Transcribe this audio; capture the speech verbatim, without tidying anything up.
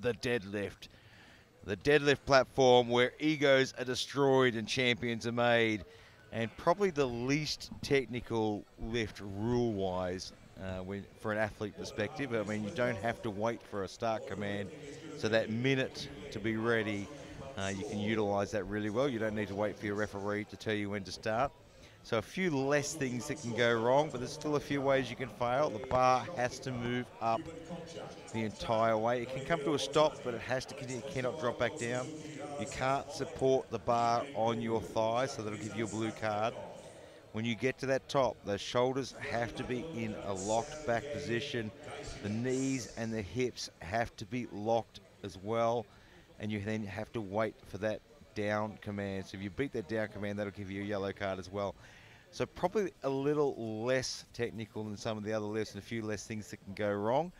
the deadlift. The deadlift platform where egos are destroyed and champions are made, and probably the least technical lift rule-wise uh, when, for an athlete perspective. I mean, you don't have to wait for a start command, so that minute to be ready, uh, you can utilize that really well. You don't need to wait for your referee to tell you when to start. So a few less things that can go wrong, but there's still a few ways you can fail. The bar has to move up the entire way. It can come to a stop, but it has to continue. It cannot drop back down. You can't support the bar on your thigh, so that'll give you a blue card. When you get to that top, the shoulders have to be in a locked back position. The knees and the hips have to be locked as well, and you then have to wait for that down command. So if you beat that down command, that'll give you a yellow card as well. So probably a little less technical than some of the other lifts, and a few less things that can go wrong.